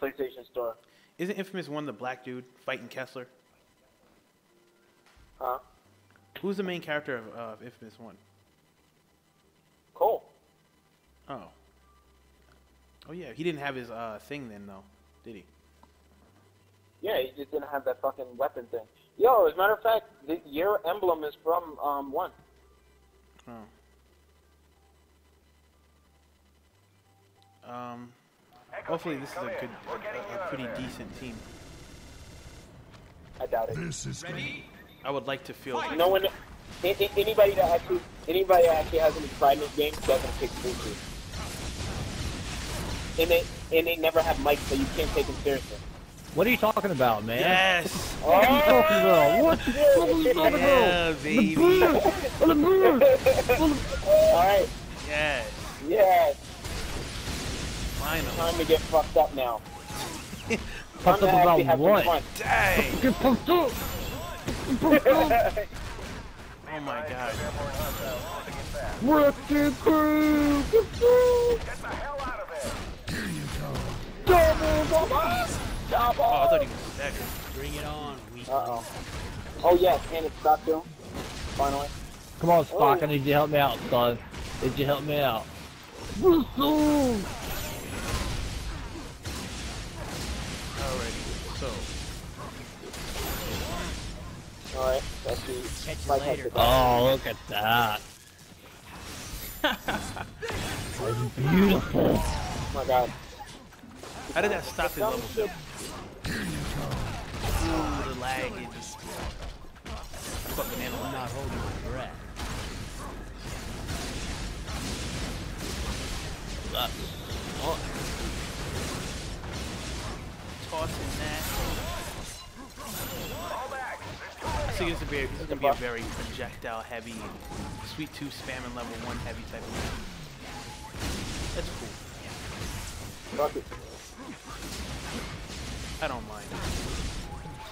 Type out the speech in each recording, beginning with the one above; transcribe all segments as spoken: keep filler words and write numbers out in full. PlayStation Store. Isn't Infamous one the black dude fighting Kessler? Huh? Who's the main character of uh, Infamous one? Cole. Oh. Oh yeah, he didn't have his uh, thing then though, did he? Yeah, he just didn't have that fucking weapon thing. Yo, as a matter of fact, the, your emblem is from um, one. Oh. Um, hopefully this is a good, a, a pretty decent team. I doubt it. This is ready. I would like to feel. No one, anybody that actually, anybody that actually has any pride in this game doesn't pick Bluetooth. And they, and they never have mics, so you can't take them seriously. What are you talking about, man? Yes. What are you talking about? What the fuck are you talking about? The bird. The bird. All right. Yes. Yes. Finally. Time to get fucked up now. Fucked up about what? Dang. Get pumped up. Oh my god. Wreck the crew. Get the hell out of there. Here you go. Double boss. Double. Oh, I thought he was back. Bring it on. Uh oh. Oh yes, and it's Spock too. Finally. Come on, Spock. Oh. I need you to help me out, son. Did you help me out? Whistle. Alrighty, so. Alright, that's the Spike has to go. Oh, look at that. That's beautiful. Oh my god. How did that stop his level? Ooh, the lag is just. Fucking animal not holding my breath. That's. Oh. Tossing that. I think this is going to be a very projectile heavy, Sweet Tooth spamming level one heavy type of game. That's cool. Fuck it. I don't mind.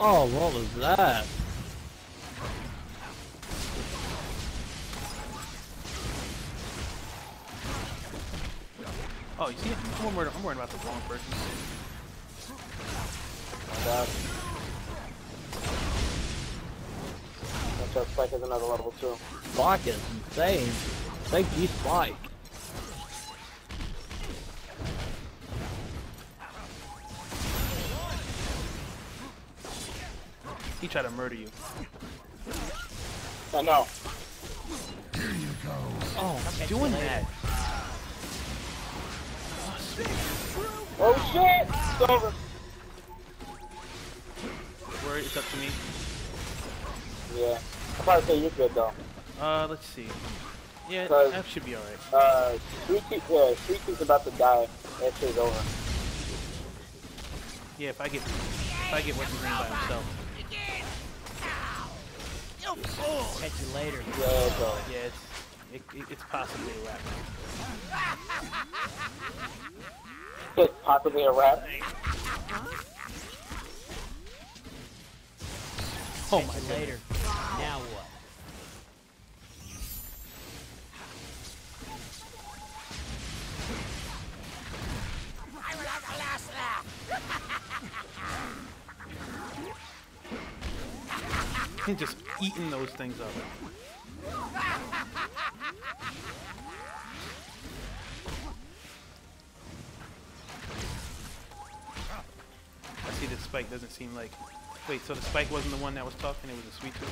Oh, what was that? Oh, you see, I'm worried, I'm worried about the wrong person. God. That's why Spike is another level too. Spike is insane. Thank you, Spike. He tried to murder you. I know. Here you go. Oh, I'm doing that. Oh shit! It's over. It's up to me. Yeah. I'll probably say you're good though. Uh, let's see. Yeah, that should be alright. Uh, Sweet Tooth, yeah, Sweet Tooth's about to die. That shit's over. Yeah, if I get, if I get what you mean by himself. Catch you later. Yeah, it's all right. Yeah, it's, it, it, it's possibly a wrap. It's possibly a wrap? Oh my god. Later. Now what? I will have the last laugh. He's just eating those things up. I see that Spike doesn't seem like. Wait, so the Spike wasn't the one that was talking, it was a Sweet Tooth?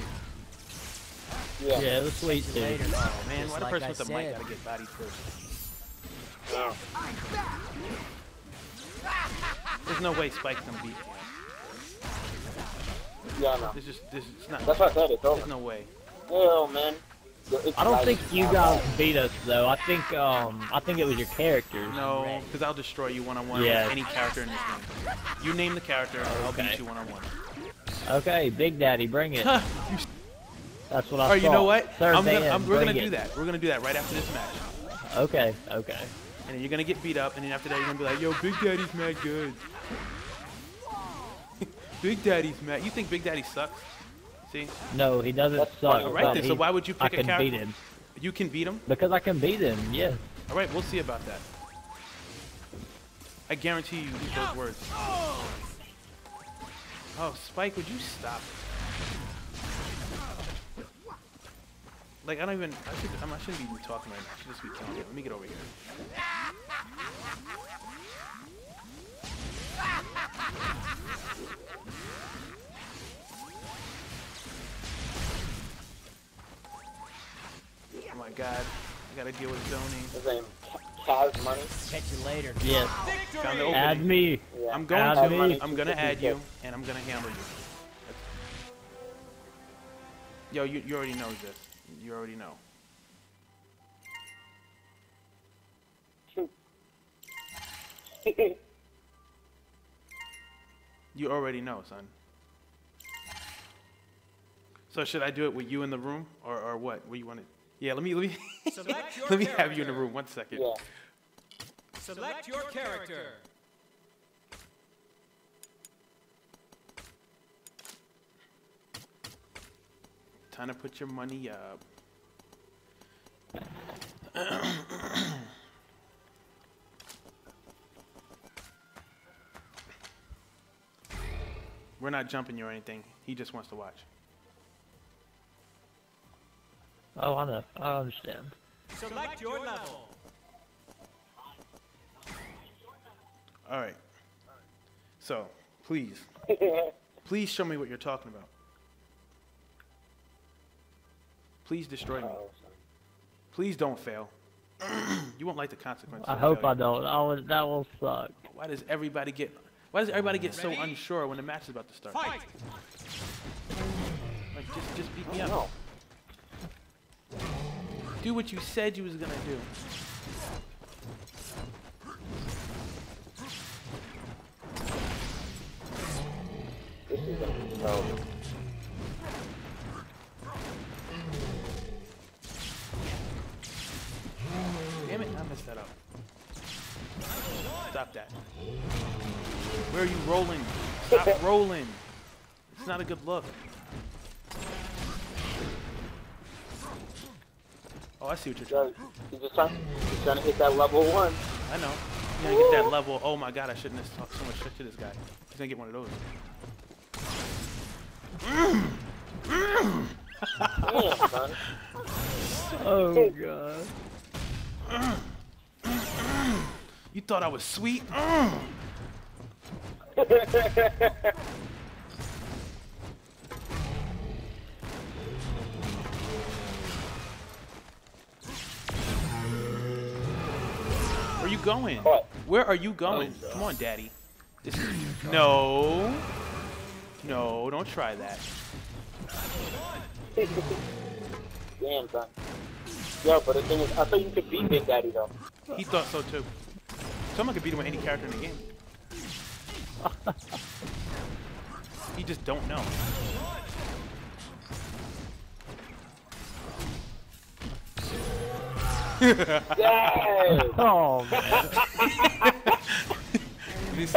Yeah, yeah it was Sweet Tooth. Oh man, why the person with the mic gotta get bodied first? No. There's no way Spike's gonna beat you. Yeah, no. There's just, there's, it's not. That's what I said, it's over. There's no way. Well, man. I don't think you guys beat us though. I think, um, I think it was your characters. No, because I'll destroy you one-on-one yeah. with any character in this game. You name the character, and I'll okay. beat you one-on-one. Okay, Big Daddy, bring it. That's what I thought. Alright, you know what? I'm gonna, I'm, we're going to do that. We're going to do that right after this match. Okay, okay. And then you're going to get beat up, and then after that you're going to be like, yo, Big Daddy's mad good. Big Daddy's mad. You think Big Daddy sucks? See? No, he doesn't That's suck. Alright then, he, so why would you pick I a character? I can beat him. You can beat him? Because I can beat him, yes. Alright, we'll see about that. I guarantee you use those words. Oh, Spike, would you stop? Like, I don't even... I, should, I shouldn't be talking right now. I should just be telling you. Let me get over here. Oh my god. I gotta deal with zoning. His name, Money. Catch you later. Yes. Victory! Add me. Yeah. I'm going add to. Me. I'm gonna add you, and I'm gonna hammer you. Yo, you, you already know this. You already know. You already know, son. So should I do it with you in the room, or or what? What do you want to? Yeah, let me let me let me character. have you in the room. One second. Yeah. Select your character. Time to put your money up. We're not jumping you or anything. He just wants to watch. Oh, I know. I understand. Select your level. All right. So, please, please show me what you're talking about. Please destroy me. Please don't fail. You won't like the consequences. I hope failure. I don't. I would, that will suck. Why does everybody get? Why does everybody get Ready? so unsure when the match is about to start? Fight. Like, just, just beat me up. Know. Do what you said you was gonna do. This is a no. Damn it, I messed that up. Stop that. Where are you rolling? Stop rolling. It's not a good look. Oh, I see what you're trying. You're just trying, you're trying to hit that level one. I know. You're going to get that level. Oh my god, I shouldn't have talked so much shit to this guy. He's going to get one of those. Mm. Mm. Damn, oh god. Mm. Mm. Mm. You thought I was sweet? Mm. Where are you going? What? Where are you going? Oh, come on, Daddy. This is... No. No, don't try that. Damn, son. Yo, but the thing is, I thought you could beat Big Daddy, though. He thought so, too. Someone could beat him with any character in the game. He just don't know. Oh, man. This...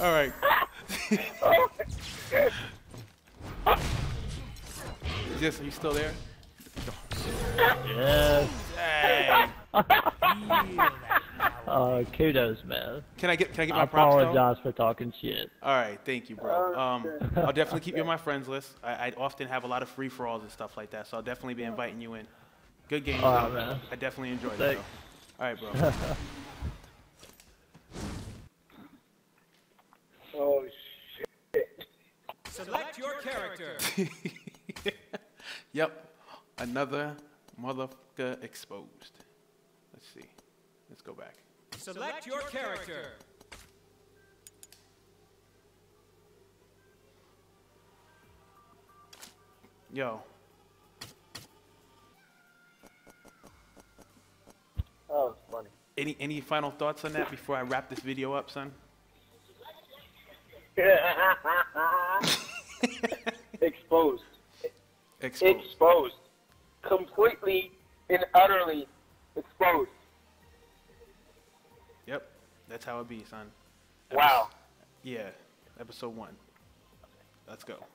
All right. Is this, are you still there? Yes. Dang. Uh, kudos, man. Can I get can I get my props? I apologize for talking shit. All right, thank you, bro. Um, I'll definitely keep you on my friends list. I, I often have a lot of free for alls and stuff like that, so I'll definitely be inviting you in. Good game, right, man. I definitely enjoyed Thanks. it. Though. All right, bro. Oh shit! Select your character. Yep, another motherfucker exposed. Let's see. Let's go back. Select your character. Yo. Oh, it's funny. Any any final thoughts on that before I wrap this video up, son? Exposed. Exposed. Exposed. Completely and utterly exposed. Yep, that's how it be, son. Epis wow. Yeah, episode one. Let's go.